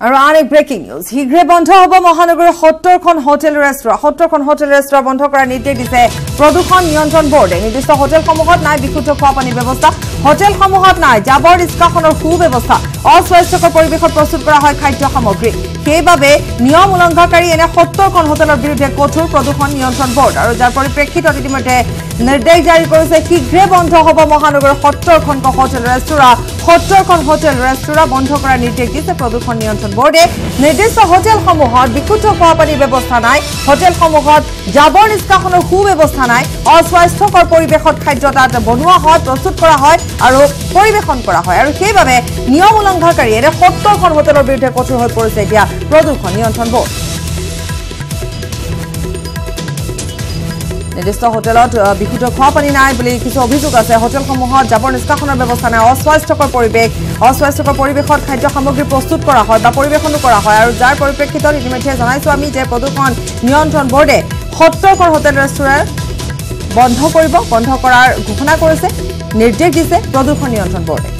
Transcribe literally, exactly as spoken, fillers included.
Ironic breaking news. He grip on top of Mohanagar Hotorkon Hotel Restaurant. Hotorkon Hotel Restaurant Bontokara Nite is a Production Niyontron Board. And it is the Hotel Komohot Nai Bikuto Kopani Bebosta. Hotel Komohot Nai Jabor is Kakon or Hu Bebosta. Also, I took a Poribiko Prosupra Kaito Hamogri. Kebabe, Niom Ulangakari and a Hotorkon Hotel of Bird Kotur Production Niyontron Board. Or Japori Prekit or Timate Nerdeja Rikos. He grip on top of Mohanagar Hotorkon Hotel Restaurant. Hotorkon Hotel Restaurant Bontokara Nite is a Production Niyontron Board Nedis Hotel Homohot, Bikuto Company Bebostanai, Hotel Homohot, Jabon is Kahano, who Bebostanai, also I stock or Poribehot Kajota, the Bonua Hot, Rosut Korahoi, Aro, Poribehon Korahoi, Kebabe, Niomulan Kakari, a hot talk on Hotel Beta Kotor Porsetia, Production Niyontron Board. Nedis Hotel, Bikuto Company, I believe, Kisobisuka, Hotel Homohot, Jabon is Kahano Bebostana, also I stock or Poribeh. অস্বাস্থ্যকৰ পৰিৱেশত খাদ্য সামগ্ৰী প্ৰস্তুত কৰা হয় বা পৰিৱেশন কৰা হয় আৰু যাৰ পৰিপ্ৰেক্ষিতত ইতিমধ্যে জনাইছো আমি যে প্ৰদূষণ নিয়ন্ত্ৰণ বৰ্ডে সত্তৰ হোটেল ৰেষ্টুৰেণ্ট বন্ধ কৰিব বন্ধ কৰাৰ ঘোষণা কৰিছে নিৰ্দেশ দিছে প্ৰদূষণ নিয়ন্ত্ৰণ বৰ্ডে